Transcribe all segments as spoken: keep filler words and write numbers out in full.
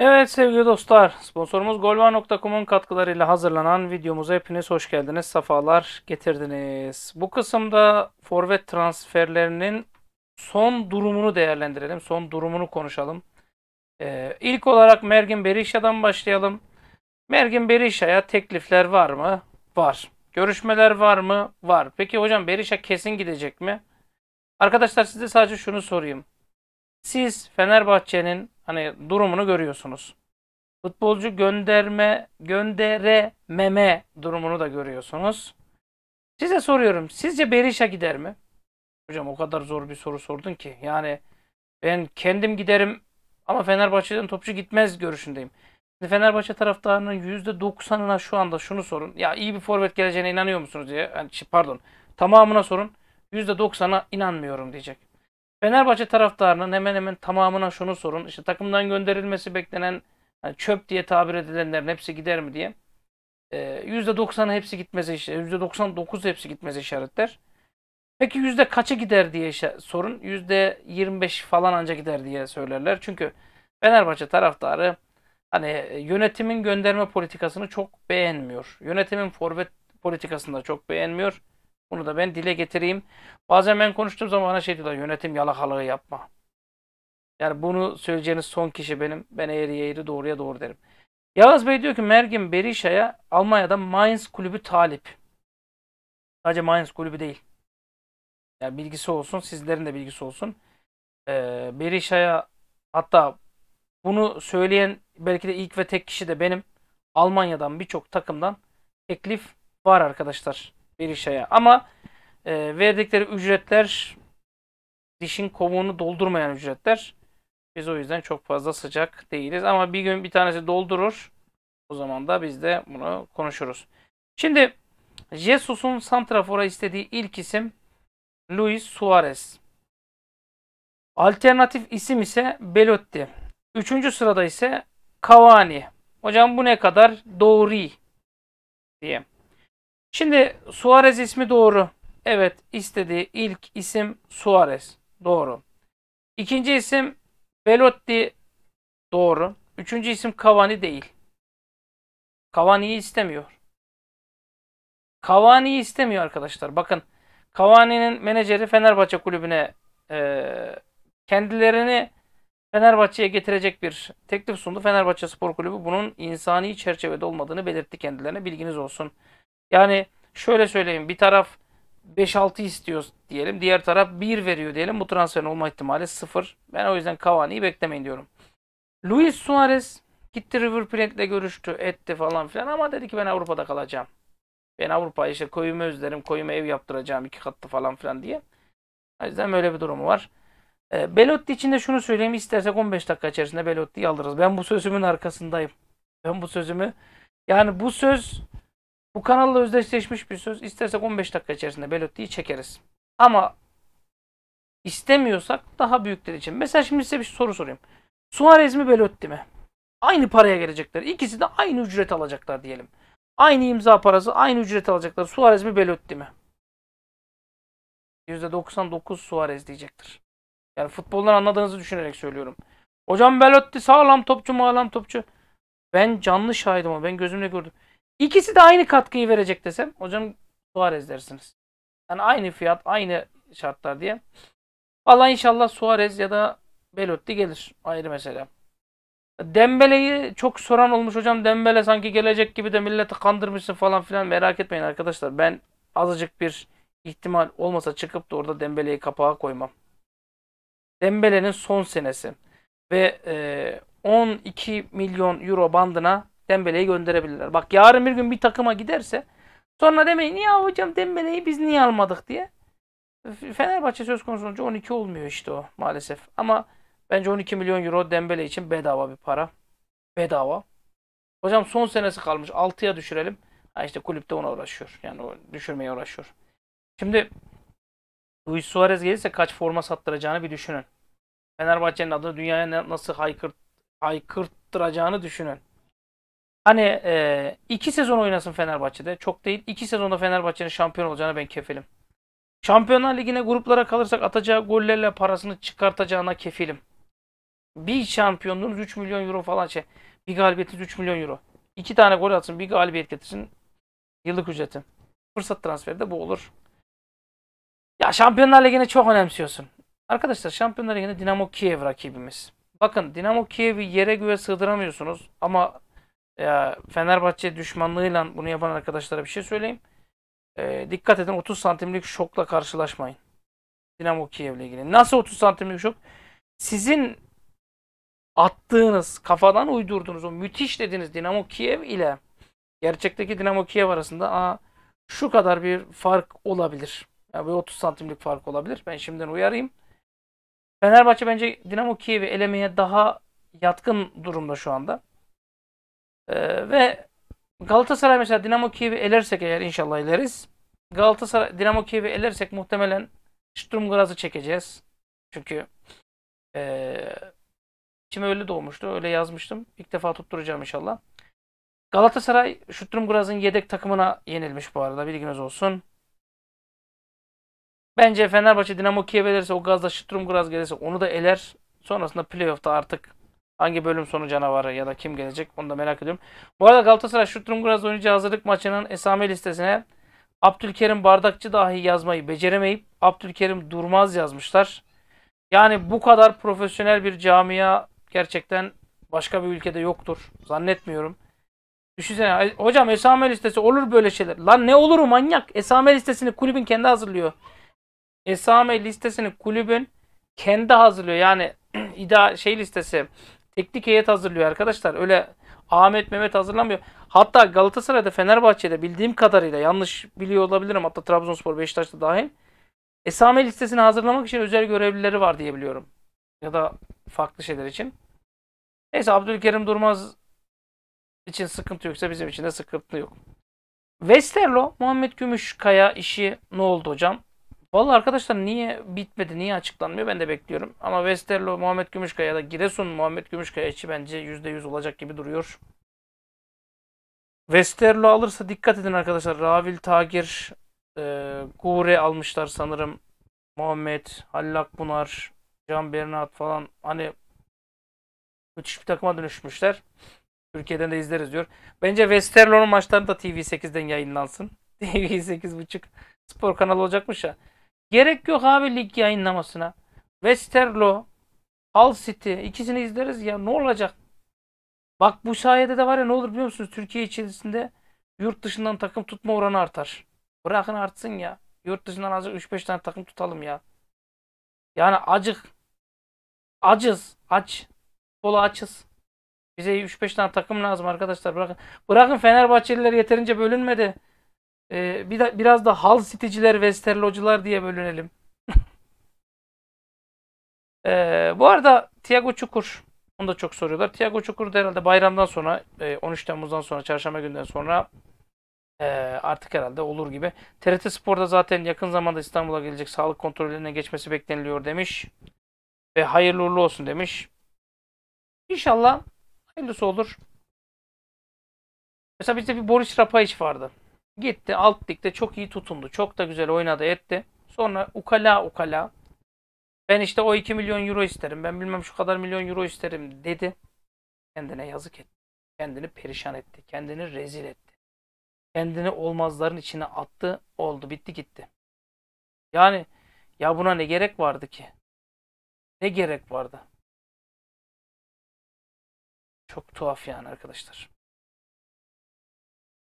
Evet sevgili dostlar, sponsorumuz golvar nokta com'un katkılarıyla hazırlanan videomuza hepiniz hoş geldiniz, sefalar getirdiniz. Bu kısımda forvet transferlerinin son durumunu değerlendirelim, son durumunu konuşalım. Ee, ilk olarak Mergim Berisha'dan başlayalım. Mergim Berisha'ya teklifler var mı? Var. Görüşmeler var mı? Var. Peki hocam Berisha kesin gidecek mi? Arkadaşlar size sadece şunu sorayım. Siz Fenerbahçe'nin hani durumunu görüyorsunuz. Futbolcu gönderme, gönderememe durumunu da görüyorsunuz. Size soruyorum. Sizce Berisha gider mi? Hocam o kadar zor bir soru sordun ki. Yani ben kendim giderim ama Fenerbahçe'den topçu gitmez görüşündeyim. Fenerbahçe taraftarının yüzde doksanına şu anda şunu sorun. Ya iyi bir forvet geleceğine inanıyor musunuz diye. Yani pardon. Tamamına sorun. yüzde doksana inanmıyorum diyecek. Fenerbahçe taraftarının hemen hemen tamamına şunu sorun. İşte takımdan gönderilmesi beklenen yani çöp diye tabir edilenlerin hepsi gider mi diye. Ee, yüzde doksanı hepsi gitmez işaretler. yüzde doksan dokuz hepsi gitmez işaretler. Peki yüzde kaçı gider diye sorun. yüzde yirmi beş falan anca gider diye söylerler. Çünkü Fenerbahçe taraftarı hani yönetimin gönderme politikasını çok beğenmiyor. Yönetimin forvet politikasını da çok beğenmiyor. Bunu da ben dile getireyim. Bazen ben konuştuğum zaman bana şey diyorlar, yönetim yalakalığı yapma. Yani bunu söyleyeceğiniz son kişi benim. Ben eğriye eğri doğruya doğru derim. Yağız Bey diyor ki Mergim Berisha'ya Almanya'da Mainz kulübü talip. Sadece Mainz kulübü değil. Yani bilgisi olsun, sizlerin de bilgisi olsun. Ee, Berisha'ya, hatta bunu söyleyen belki de ilk ve tek kişi de benim. Almanya'dan birçok takımdan teklif var arkadaşlar Berisha'ya. Ama e, verdikleri ücretler dişin kovuğunu doldurmayan ücretler. Biz o yüzden çok fazla sıcak değiliz. Ama bir gün bir tanesi doldurur. O zaman da biz de bunu konuşuruz. Şimdi Jesus'un santrafora istediği ilk isim Luis Suarez. Alternatif isim ise Belotti. Üçüncü sırada ise Cavani. Hocam bu ne kadar doğru diye. Şimdi Suarez ismi doğru. Evet, istediği ilk isim Suarez. Doğru. İkinci isim Belotti. Doğru. Üçüncü isim Cavani değil. Cavani'yi istemiyor. Cavani'yi istemiyor arkadaşlar. Bakın Cavani'nin menajeri Fenerbahçe kulübüne e, kendilerini Fenerbahçe'ye getirecek bir teklif sundu. Fenerbahçe Spor Kulübü bunun insani çerçevede olmadığını belirtti kendilerine. Bilginiz olsun. Yani şöyle söyleyeyim. Bir taraf beş altı istiyor diyelim. Diğer taraf bir veriyor diyelim. Bu transferin olma ihtimali sıfır. Ben o yüzden Cavani'yi beklemeyin diyorum. Luis Suarez gitti River Plate'le görüştü. Etti falan filan. Ama dedi ki ben Avrupa'da kalacağım. Ben Avrupa'yı işte koyumu özlerim. Koyumu ev yaptıracağım. iki katlı falan filan diye. O yüzden böyle bir durumu var. Belotti için de şunu söyleyeyim. İstersek on beş dakika içerisinde Belotti'yi alırız. Ben bu sözümün arkasındayım. Ben bu sözümü, yani bu söz bu kanalla özdeşleşmiş bir söz. İstersek on beş dakika içerisinde Belotti'yi çekeriz. Ama istemiyorsak daha büyükler için. Mesela şimdi size bir soru sorayım. Suarez mi Belotti mi? Aynı paraya gelecekler. İkisi de aynı ücret alacaklar diyelim. Aynı imza parası, aynı ücret alacaklar. Suarez mi Belotti mi? yüzde doksan dokuz Suarez diyecektir. Yani futboldan anladığınızı düşünerek söylüyorum. Hocam Belotti sağlam topçu, mağlam topçu. Ben canlı şahidim ama ben gözümle gördüm. İkisi de aynı katkıyı verecek desem hocam Suarez dersiniz. Yani aynı fiyat, aynı şartlar diye. Vallahi inşallah Suarez ya da Belotti gelir. Ayrı mesele. Dembele'yi çok soran olmuş. Hocam Dembele sanki gelecek gibi de milleti kandırmışsın falan filan. Merak etmeyin arkadaşlar. Ben azıcık bir ihtimal olmasa çıkıp da orada Dembele'yi kapağa koymam. Dembele'nin son senesi ve e, on iki milyon euro bandına Dembele'yi gönderebilirler. Bak yarın bir gün bir takıma giderse sonra demeyin ya hocam Dembele'yi biz niye almadık diye. Fenerbahçe söz konusu olunca on iki olmuyor işte o maalesef. Ama bence on iki milyon euro Dembele için bedava bir para. Bedava. Hocam son senesi kalmış, altıya düşürelim. Ha işte kulüpte ona uğraşıyor. Yani o düşürmeye uğraşıyor. Şimdi Luis Suarez gelirse kaç forma sattıracağını bir düşünün. Fenerbahçe'nin adını dünyaya nasıl haykırt, haykırttıracağını düşünün. Hani e, iki sezon oynasın Fenerbahçe'de. Çok değil. İki sezonda Fenerbahçe'nin şampiyon olacağına ben kefilim. Şampiyonlar Ligi'ne gruplara kalırsak atacağı gollerle parasını çıkartacağına kefilim. bir şampiyonluğunuz üç milyon euro falan şey. Bir galibiyetiniz üç milyon euro. İki tane gol atsın, bir galibiyet getirsin. Yıllık ücreti. Fırsat transferi de bu olur. Ya Şampiyonlar Ligi'ni çok önemsiyorsun. Arkadaşlar Şampiyonlar Ligi'nde Dinamo Kiev rakibimiz. Bakın Dinamo Kiev'i yere göğe sığdıramıyorsunuz. Ama ya, Fenerbahçe düşmanlığıyla bunu yapan arkadaşlara bir şey söyleyeyim. E, dikkat edin, otuz santimlik şokla karşılaşmayın. Dinamo Kiev'le ilgili. Nasıl otuz santimlik şok? Sizin attığınız, kafadan uydurduğunuz o müthiş dediğiniz Dinamo Kiev ile gerçekteki Dinamo Kiev arasında aa, şu kadar bir fark olabilir. Yani böyle otuz santimlik fark olabilir. Ben şimdiden uyarayım. Fenerbahçe bence Dinamo Kiev'i elemeye daha yatkın durumda şu anda. Ee, ve Galatasaray mesela Dinamo Kiev'i elersek eğer, inşallah eleriz. Galatasaray Dinamo Kiev'i elersek muhtemelen Sturm Graz'ı çekeceğiz. Çünkü ee, içime öyle doğmuştu. Öyle yazmıştım. İlk defa tutturacağım inşallah. Galatasaray Sturm Graz'ın yedek takımına yenilmiş bu arada. Bilginiz olsun. Bence Fenerbahçe Dinamo Kiev elirse, o Gaz'da Sturm Graz gelirse onu da eler. Sonrasında playoff'ta artık hangi bölüm sonu canavarı ya da kim gelecek onu da merak ediyorum. Bu arada Galatasaray Sturm Graz oynayacağı hazırlık maçının esame listesine Abdülkerim Bardakçı dahi yazmayı beceremeyip Abdülkerim Durmaz yazmışlar. Yani bu kadar profesyonel bir camia gerçekten başka bir ülkede yoktur. Zannetmiyorum. Düşünsene hocam, esame listesi olur böyle şeyler. Lan ne olur manyak? Esame listesini kulübün kendi hazırlıyor. Esame listesini kulübün kendi hazırlıyor. Yani idare şey listesi, teknik heyet hazırlıyor arkadaşlar. Öyle Ahmet Mehmet hazırlamıyor. Hatta Galatasaray'da, Fenerbahçe'de bildiğim kadarıyla, yanlış biliyor olabilirim, hatta Trabzonspor, Beşiktaş'ta dahil, esame listesini hazırlamak için özel görevlileri var diye biliyorum. Ya da farklı şeyler için. Neyse, Abdülkerim Durmaz için sıkıntı yoksa bizim için de sıkıntı yok. Westerlo, Muhammed Gümüşkaya işi ne oldu hocam? Vallahi arkadaşlar niye bitmedi, niye açıklanmıyor ben de bekliyorum. Ama Westerlo Muhammed Gümüşkaya ya da Giresun Muhammed Gümüşkaya içi bence yüzde yüz olacak gibi duruyor. Westerlo alırsa dikkat edin arkadaşlar. Ravil Tagir, e, Gore almışlar sanırım. Muhammed Hallak, Bunar, Can Bernat falan, hani müthiş bir takıma dönüşmüşler. Türkiye'den de izleriz diyor. Bence Westerlo'nun maçları da TV sekiz'den yayınlansın. TV sekiz buçuk spor kanalı olacakmış ya. Gerek yok abi lig yayınlamasına. Westerlo, Al City, ikisini izleriz ya, ne olacak? Bak bu sayede de var ya, ne olur biliyor musunuz? Türkiye içerisinde yurt dışından takım tutma oranı artar. Bırakın artsın ya. Yurt dışından azıcık üç beş tane takım tutalım ya. Yani acık. Acız. Aç. Bola açız. Bize üç beş tane takım lazım arkadaşlar. Bırakın. Bırakın Fenerbahçeliler yeterince bölünmedi. Ee, bir da, biraz da Hull City'ciler, Westerlo'cular diye bölünelim. ee, bu arada Tiago Çukur. Onu da çok soruyorlar. Tiago Çukur da herhalde bayramdan sonra, on üç Temmuz'dan sonra, çarşamba günden sonra e, artık herhalde olur gibi. T R T Spor'da zaten yakın zamanda İstanbul'a gelecek, sağlık kontrollerine geçmesi bekleniliyor demiş. Ve hayırlı uğurlu olsun demiş. İnşallah hayırlısı olur. Mesela bizde bir Boris Rapayiç vardı. Gitti alt ligde çok iyi tutundu. Çok da güzel oynadı etti. Sonra ukala ukala, ben işte o iki milyon euro isterim, ben bilmem şu kadar milyon euro isterim dedi. Kendine yazık etti. Kendini perişan etti. Kendini rezil etti. Kendini olmazların içine attı. Oldu bitti gitti. Yani ya buna ne gerek vardı ki? Ne gerek vardı? Çok tuhaf yani arkadaşlar.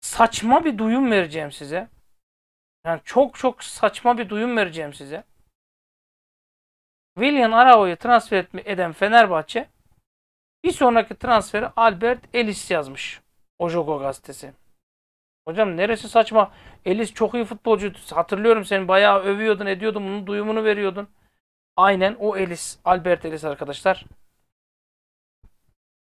Saçma bir duyum vereceğim size. Yani çok çok saçma bir duyum vereceğim size. Willian Arao'yu transfer eden Fenerbahçe bir sonraki transferi Alberth Elis yazmış. Ojogo gazetesi. Hocam neresi saçma? Elis çok iyi futbolcu. Hatırlıyorum, seni bayağı övüyordun, ediyordun, bunun duyumunu veriyordun. Aynen o Elis. Alberth Elis arkadaşlar.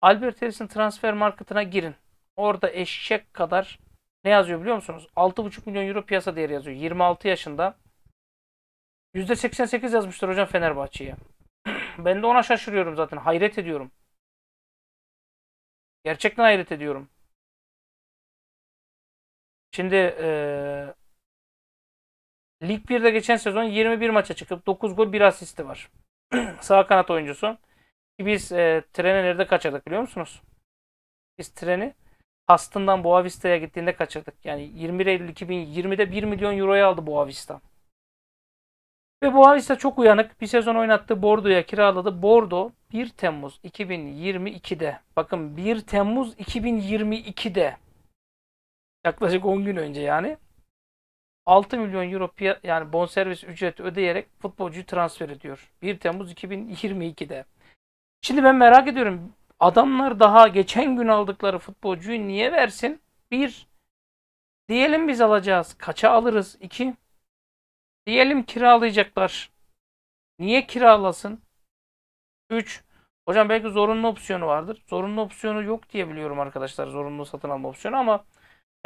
Alberth Elis'in transfer marketine girin. Orada eşek kadar ne yazıyor biliyor musunuz? altı buçuk milyon euro piyasa değeri yazıyor. yirmi altı yaşında. yüzde seksen sekiz yazmışlar hocam Fenerbahçe'ye. Ben de ona şaşırıyorum zaten. Hayret ediyorum. Gerçekten hayret ediyorum. Şimdi ee, Lig bir'de geçen sezon yirmi bir maça çıkıp dokuz gol bir asisti var. Sağ kanat oyuncusu. Biz e, treni nerede kaçırdık biliyor musunuz? Biz treni Aston'dan Boavista'ya gittiğinde kaçırdık. Yani yirmi Eylül iki bin yirmide bir milyon euroya aldı Boavista. Ve Boavista çok uyanık. Bir sezon oynattı. Bordo'ya kiraladı. Bordo bir Temmuz iki bin yirmi ikide, bakın bir Temmuz iki bin yirmi ikide, yaklaşık on gün önce yani, altı milyon euro yani bonservis ücreti ödeyerek futbolcuyu transfer ediyor. bir Temmuz iki bin yirmi ikide. Şimdi ben merak ediyorum. Adamlar daha geçen gün aldıkları futbolcuyu niye versin? Bir, diyelim biz alacağız. Kaça alırız? İki, diyelim kiralayacaklar. Niye kiralasın? Üç, hocam belki zorunlu opsiyonu vardır. Zorunlu opsiyonu yok diye biliyorum arkadaşlar. Zorunlu satın alma opsiyonu, ama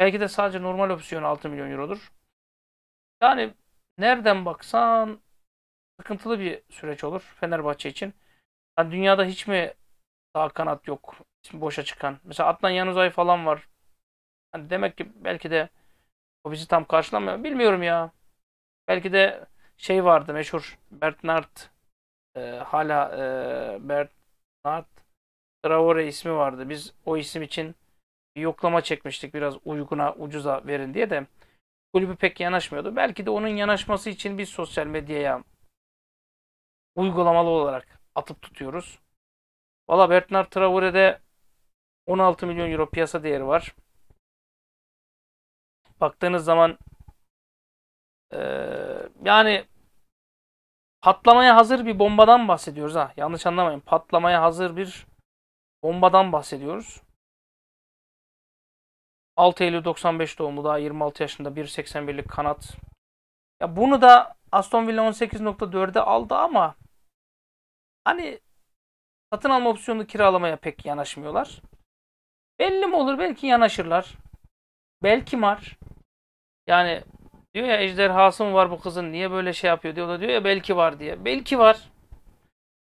belki de sadece normal opsiyonu altı milyon eurodur. Yani nereden baksan sıkıntılı bir süreç olur Fenerbahçe için. Yani dünyada hiç mi sağ kanat yok? İsmi boşa çıkan. Mesela Adnan Yanuzay falan var. Yani demek ki belki de o bizi tam karşılamıyor. Bilmiyorum ya. Belki de şey vardı meşhur. Bertrand e, hala e, Bertrand Traore ismi vardı. Biz o isim için bir yoklama çekmiştik. Biraz uyguna, ucuza verin diye de kulübü pek yanaşmıyordu. Belki de onun yanaşması için biz sosyal medyaya uygulamalı olarak atıp tutuyoruz. Valla Bertrand Traore'de on altı milyon euro piyasa değeri var. Baktığınız zaman ee, yani patlamaya hazır bir bombadan bahsediyoruz. Ha. Yanlış anlamayın. Patlamaya hazır bir bombadan bahsediyoruz. altı Eylül doksan beş doğumlu, daha yirmi altı yaşında, bir seksen birlik kanat. Ya bunu da Aston Villa on sekiz nokta dörde aldı ama hani satın alma opsiyonunu kiralamaya pek yanaşmıyorlar. Belli mi olur? Belki yanaşırlar. Belki var. Yani diyor ya, ejderhası mı var bu kızın, niye böyle şey yapıyor diyor. O da diyor ya belki var diye. Belki var.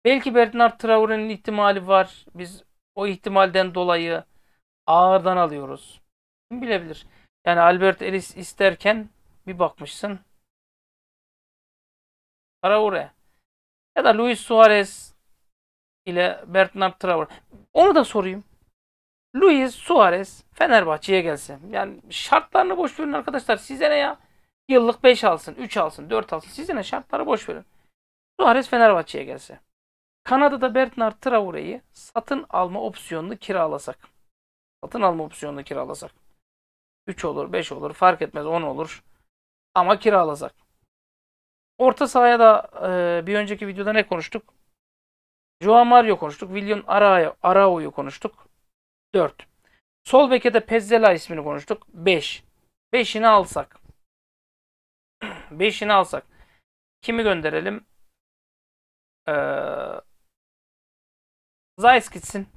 Belki Bertrand Traore'nin ihtimali var. Biz o ihtimalden dolayı ağırdan alıyoruz. Kim bilebilir? Yani Alberth Elis isterken bir bakmışsın Traore. Ya da Luis Suarez ile Bertrand Traore. Onu da sorayım. Luis Suarez Fenerbahçe'ye gelse. Yani şartlarını boş verin arkadaşlar. Size ne ya? Yıllık beş alsın, üç alsın, dört alsın. Size ne? Şartları boş verin. Suarez Fenerbahçe'ye gelse. Kanada'da Bertrand Traore'yi satın alma opsiyonunu kiralasak. Satın alma opsiyonunu kiralasak. üç olur, beş olur, fark etmez, on olur. Ama kiralasak. Orta sahaya da e, bir önceki videoda ne konuştuk? Joao Mario konuştuk. Willian Arao'yu konuştuk. dört. Sol bekede Pezzela ismini konuştuk. beş. beşini alsak. beşini alsak. Kimi gönderelim? Ee, Zayis gitsin.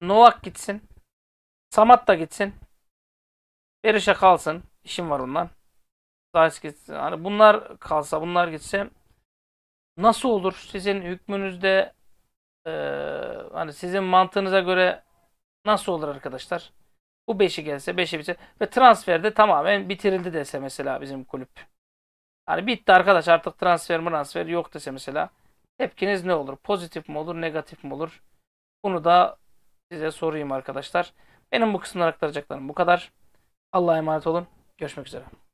Novak gitsin. Samat da gitsin. Berisha kalsın. İşim var ondan. Zayis gitsin. Hani bunlar kalsa, bunlar gitse nasıl olur? Sizin hükmünüzde e, hani sizin mantığınıza göre nasıl olur arkadaşlar? Bu beşi gelse, beşi bitse ve transferde tamamen bitirildi dese mesela bizim kulüp. Hani bitti arkadaş, artık transfer mi transfer yok dese mesela, tepkiniz ne olur? Pozitif mi olur, negatif mi olur? Bunu da size sorayım arkadaşlar. Benim bu kısımdan aktaracaklarım bu kadar. Allah'a emanet olun. Görüşmek üzere.